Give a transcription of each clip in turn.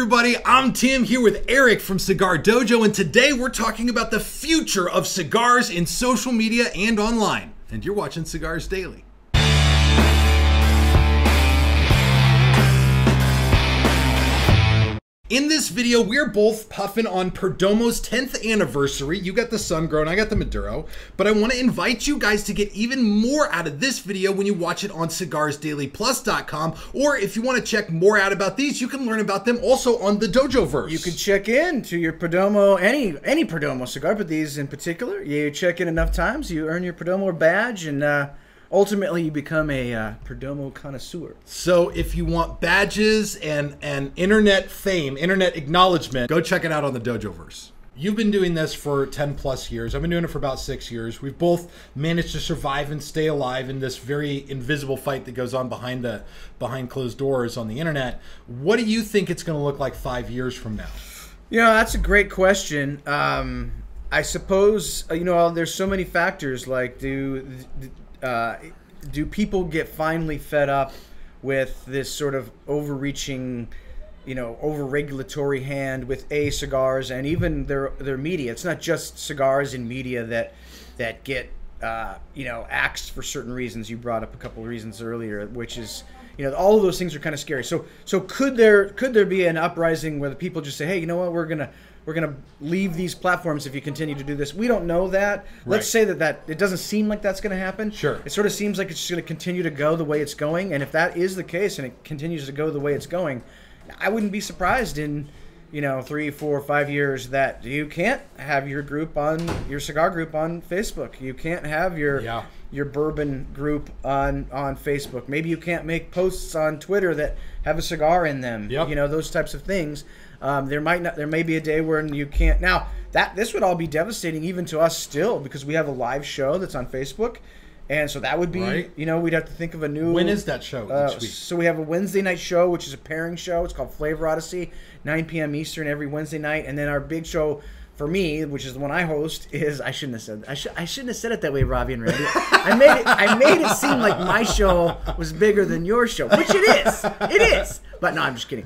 everybody, I'm Tim here with Eric from Cigar Dojo, and today we're talking about the future of cigars in social media and online. And you're watching Cigars Daily. In this video, we're both puffing on Perdomo's 10th anniversary. You got the Sun Grown, I got the Maduro, but I wanna invite you guys to get even more out of this video when you watch it on cigarsdailyplus.com, or if you wanna check more out about these, you can learn about them also on the Dojoverse. You can check in to your Perdomo, any Perdomo cigar, but these in particular. You check in enough times, you earn your Perdomo badge, and ultimately, you become a Perdomo connoisseur. So if you want badges and internet fame, internet acknowledgement, go check it out on the Dojoverse. You've been doing this for 10 plus years. I've been doing it for about 6 years. We've both managed to survive and stay alive in this very invisible fight that goes on behind closed doors on the internet. What do you think it's going to look like 5 years from now? You know, that's a great question. I suppose, you know, there's so many factors, like do people get finally fed up with this sort of overreaching, you know, over-regulatory hand with cigars and even their media? It's not just cigars and media that get you know, axed for certain reasons. You brought up a couple of reasons earlier, which is, you know, all of those things are kind of scary. So could there be an uprising where the people just say, hey, you know what, we're gonna leave these platforms if you continue to do this? We don't know that. Right. Let's say that it doesn't seem like that's gonna happen. Sure. It sort of seems like it's just gonna continue to go the way it's going. And if that is the case and it continues to go the way it's going, I wouldn't be surprised in, you know, 3, 4, 5 years that you can't have your cigar group on Facebook. You can't have your bourbon group on Facebook. Maybe you can't make posts on Twitter that have a cigar in them. Yep. You know, those types of things. There may be a day when you can't. Now, this would all be devastating even to us still, because we have a live show that's on Facebook. And so that would be, right. You know, we'd have to think of a new... When is that show? Each week? So we have a Wednesday night show, which is a pairing show. It's called Flavor Odyssey, 9 p.m. Eastern every Wednesday night. And then our big show for me, which is the one I host, is... I shouldn't have said that. I shouldn't have said it that way, Robbie and Randy. I made it seem like my show was bigger than your show, which it is. It is. But no, I'm just kidding.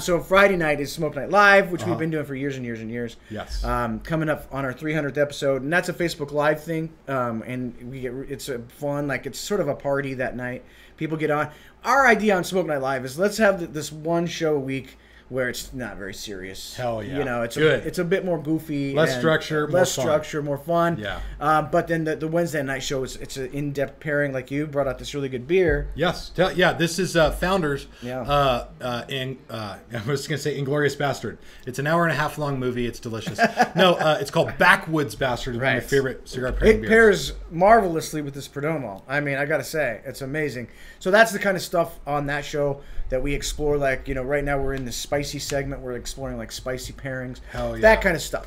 So Friday night is Smoke Night Live, which we've been doing for years and years and years. Yes. Coming up on our 300th episode, and that's a Facebook Live thing. And it's a fun, like it's sort of a party that night. People get on. Our idea on Smoke Night Live is let's have this one show a week where it's not very serious. Hell yeah. You know, it's a bit more goofy. Less structure, more fun. Yeah. But then the Wednesday night show, it's an in-depth pairing. Like you brought out this really good beer. Yes. Yeah, this is Founders. Yeah. I was going to say Inglorious Bastard. It's an hour-and-a-half long movie. It's delicious. No, it's called Backwoods Bastard. It's right. One of my favorite cigar pairing beers. It pairs marvelously with this Perdomo. I mean, I got to say, it's amazing. So that's the kind of stuff on that show that we explore. Like, you know, right now we're in the spice segment, we're exploring like spicy pairings. Hell yeah. That kind of stuff.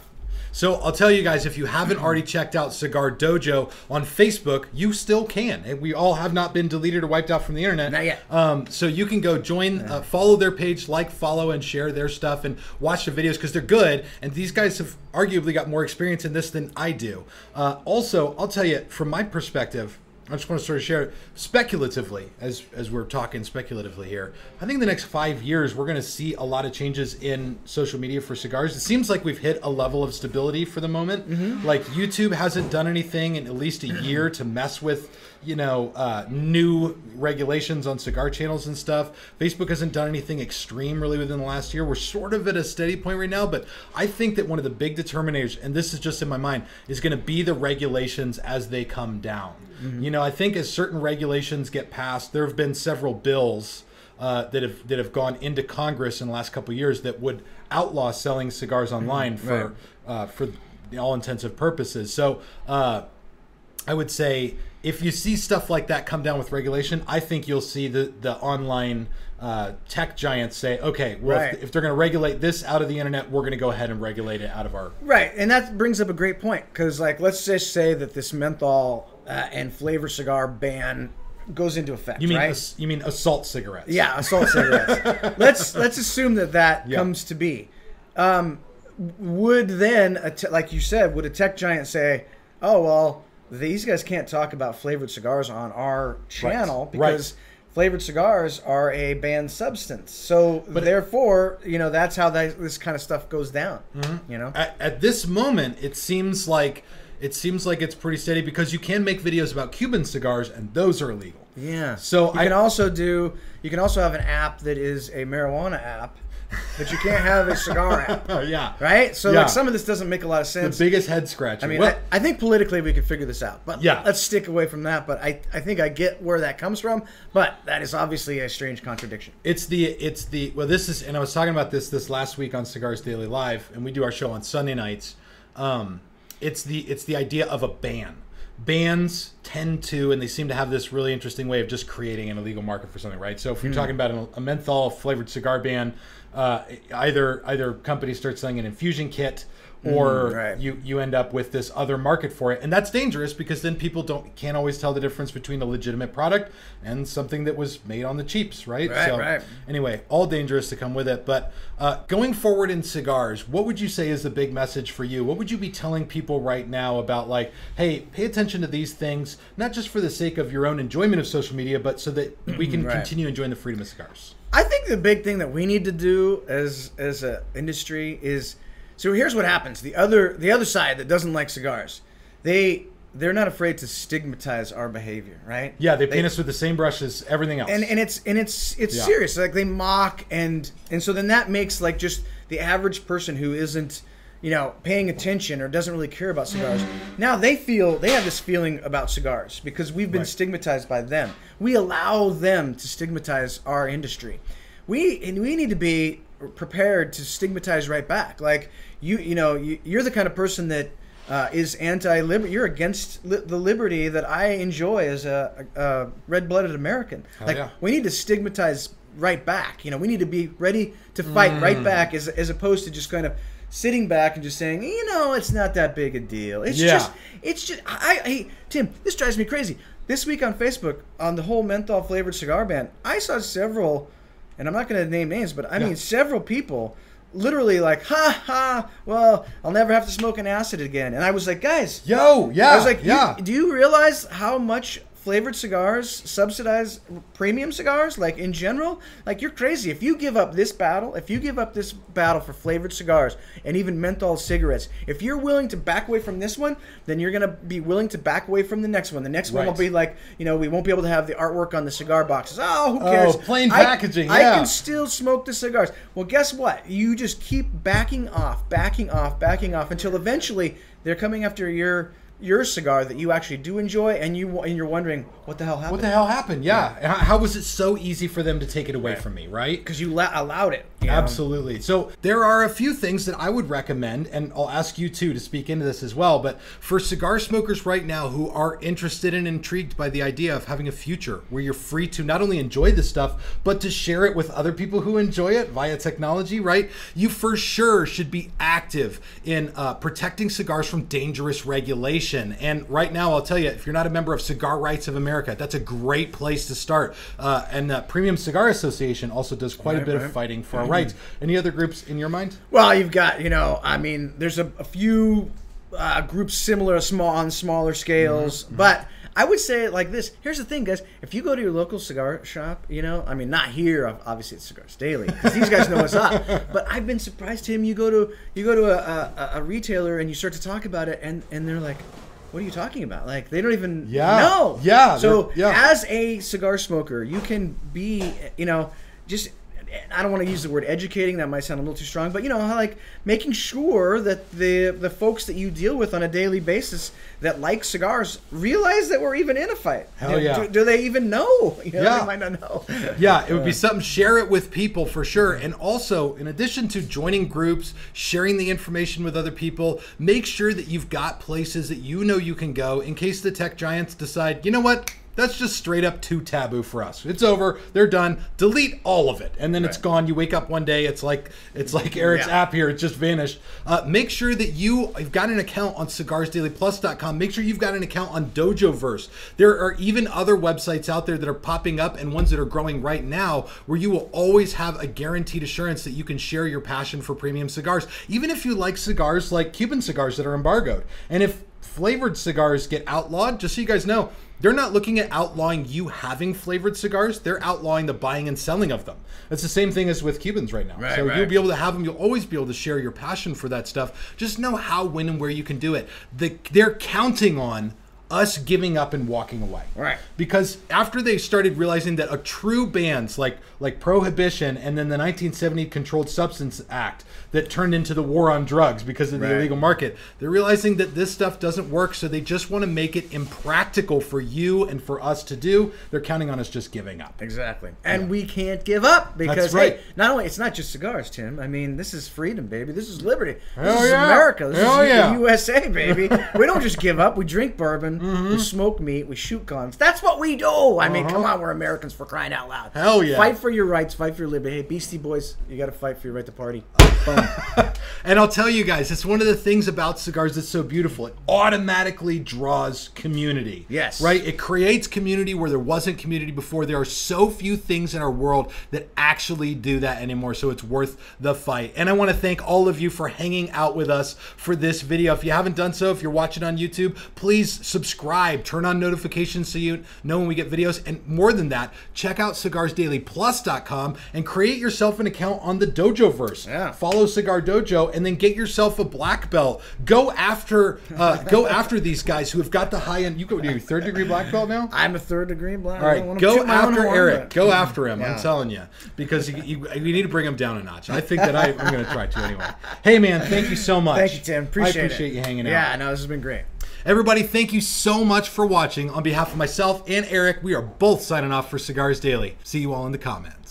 So I'll tell you guys, if you haven't already checked out Cigar Dojo on Facebook, you still can. And we all have not been deleted or wiped out from the internet. Not yet. So you can go join, follow their page, like, follow, and share their stuff, and watch the videos because they're good. And these guys have arguably got more experience in this than I do. Also, I'll tell you, from my perspective, I just want to sort of share speculatively, as we're talking speculatively here, I think in the next 5 years, we're going to see a lot of changes in social media for cigars. It seems like we've hit a level of stability for the moment. Mm-hmm. Like YouTube hasn't done anything in at least a year to mess with, you know, new regulations on cigar channels and stuff. Facebook hasn't done anything extreme really within the last year. We're sort of at a steady point right now, but I think that one of the big determinators, and this is just in my mind, is going to be the regulations as they come down. Mm-hmm. You know, I think as certain regulations get passed, there have been several bills that have gone into Congress in the last couple of years that would outlaw selling cigars online, mm-hmm, for, right, for all intensive purposes. So I would say, if you see stuff like that come down with regulation, I think you'll see the online tech giants say, okay, well, right, if they're going to regulate this out of the internet, we're going to go ahead and regulate it out of our... Right, and that brings up a great point, because, like, let's just say that this menthol and flavor cigar ban goes into effect, you mean, right? You mean assault cigarettes. Yeah, assault cigarettes. Let's assume that yeah, comes to be. Would then, like you said, would a tech giant say, oh, well, these guys can't talk about flavored cigars on our channel, right, because right, flavored cigars are a banned substance. So therefore, you know, that's how this kind of stuff goes down. Mm-hmm. You know, at this moment, it seems like it's pretty steady, because you can make videos about Cuban cigars and those are illegal. Yeah. So you can also have an app that is a marijuana app, but you can't have a cigar app. Yeah. Right? So like, some of this doesn't make a lot of sense. The biggest head scratcher. I mean, well, I think politically we can figure this out. But let's stick away from that. But I think I get where that comes from. But that is obviously a strange contradiction. And I was talking about this last week on Cigars Daily Live, and we do our show on Sunday nights. It's the idea of a ban. Bans tend to, and they seem to have this really interesting way of just creating an illegal market for something, right? So if you're talking about a menthol flavored cigar ban, either company starts selling an infusion kit, or you end up with this other market for it, and that's dangerous, because then people can't always tell the difference between a legitimate product and something that was made on the cheaps, right? Anyway, all dangerous to come with it. But going forward in cigars, what would you say is the big message for you? What would you be telling people right now about, like, hey, pay attention to these things, not just for the sake of your own enjoyment of social media, but so that we can continue enjoying the freedom of cigars? I think the big thing that we need to do as an industry is, so here's what happens. The other side that doesn't like cigars, they're not afraid to stigmatize our behavior, right? Yeah, they paint us with the same brush as everything else. And it's serious. Like, they mock, and so then that makes, like, just the average person who isn't, you know, paying attention or doesn't really care about cigars, now they have this feeling about cigars because we've been stigmatized by them. We allow them to stigmatize our industry. We need to be prepared to stigmatize right back. Like, you're the kind of person that is anti-liberty. You're against the liberty that I enjoy as a red-blooded American. Hell, like, we need to stigmatize right back. You know, we need to be ready to fight right back, as opposed to just kind of sitting back and just saying, you know, it's not that big a deal. It's just. Hey, Tim, this drives me crazy. This week on Facebook, on the whole menthol flavored cigar ban, I saw several. And I'm not going to name names, but I mean several people literally like, ha ha, well, I'll never have to smoke an acid again. And I was like, guys. I was like, do you realize how much flavored cigars subsidize premium cigars? Like, in general, like, you're crazy. If you give up this battle, for flavored cigars and even menthol cigarettes, if you're willing to back away from this one, then you're going to be willing to back away from the next one. The next one will be like, you know, we won't be able to have the artwork on the cigar boxes. Oh, who cares? Oh, plain packaging. I can still smoke the cigars. Well, guess what? You just keep backing off until eventually they're coming after your cigar that you actually do enjoy, and you're wondering what the hell happened. How was it so easy for them to take it away from me, right? Because you allowed it. Absolutely. So there are a few things that I would recommend, and I'll ask you too to speak into this as well. But for cigar smokers right now who are interested and intrigued by the idea of having a future where you're free to not only enjoy this stuff, but to share it with other people who enjoy it via technology, right? You for sure should be active in protecting cigars from dangerous regulation. And right now, I'll tell you, if you're not a member of Cigar Rights of America, that's a great place to start. And the Premium Cigar Association also does quite a bit of fighting for our rights. Any other groups in your mind? Well, you've got, you know, I mean, there's a few groups similar, on smaller scales. But I would say it like this. Here's the thing, guys. If you go to your local cigar shop, you know, I mean, not here, obviously it's Cigars Daily, because these guys know what's up. But I've been surprised, Tim. You go to a retailer and you start to talk about it, and they're like, what are you talking about? Like, they don't even know. So as a cigar smoker, you can be, you know, just, I don't want to use the word educating, that might sound a little too strong, but, you know, like, making sure that the folks that you deal with on a daily basis that like cigars realize that we're even in a fight. Do they even know? You know, they might not know. It would be something. Share it with people for sure. And also, in addition to joining groups, sharing the information with other people, make sure that you've got places that you know you can go in case the tech giants decide, you know what? That's just straight up too taboo for us. It's over. They're done. Delete all of it. And then it's gone. You wake up one day. It's like Eric's app here. It just vanished. Make sure that you've got an account on cigarsdailyplus.com. Make sure you've got an account on Dojoverse. There are even other websites out there that are popping up and ones that are growing right now where you will always have a guaranteed assurance that you can share your passion for premium cigars, even if you like cigars like Cuban cigars that are embargoed. And if flavored cigars get outlawed, just so you guys know, They're not looking at outlawing you having flavored cigars. They're outlawing the buying and selling of them. It's the same thing as with Cubans right now. Right, so right. You'll be able to have them. You'll always be able to share your passion for that stuff. Just know how, when, and where you can do it. They're counting on us giving up and walking away. Right. Because after they started realizing that a true bans like Prohibition and then the 1970 Controlled Substance Act that turned into the war on drugs because of the illegal market, they're realizing that this stuff doesn't work, so they just want to make it impractical for you and for us to do. They're counting on us just giving up. Exactly. And we can't give up because hey, not only it's not just cigars, Tim. I mean, this is freedom, baby. This is liberty. This is America. This is the USA, baby. We don't just give up. We drink bourbon. Mm-hmm. We smoke meat. We shoot guns. That's what we do. I mean, come on. We're Americans, for crying out loud. Hell yeah. Fight for your rights. Fight for your liberty. Hey, Beastie Boys, you got to fight for your right to party. And I'll tell you guys, it's one of the things about cigars that's so beautiful. It automatically draws community. Yes. Right? It creates community where there wasn't community before. There are so few things in our world that actually do that anymore, so it's worth the fight. And I want to thank all of you for hanging out with us for this video. If you haven't done so, if you're watching on YouTube, please subscribe, turn on notifications so you know when we get videos, and more than that, check out cigarsdailyplus.com and create yourself an account on the Dojoverse. Yeah. Follow Cigar Dojo and then get yourself a black belt. Go after go after these guys who have got the high end. You go to your 3rd degree black belt now? I'm a 3rd degree black belt. All right, go after Eric. Go after him. Yeah. I'm telling you, because you need to bring him down a notch. I think that I'm going to try to anyway. Hey man, thank you so much. Thank you, Tim. I appreciate you hanging out. Yeah, no, this has been great. Everybody, thank you so much for watching. On behalf of myself and Eric, we are both signing off for Cigars Daily. See you all in the comments.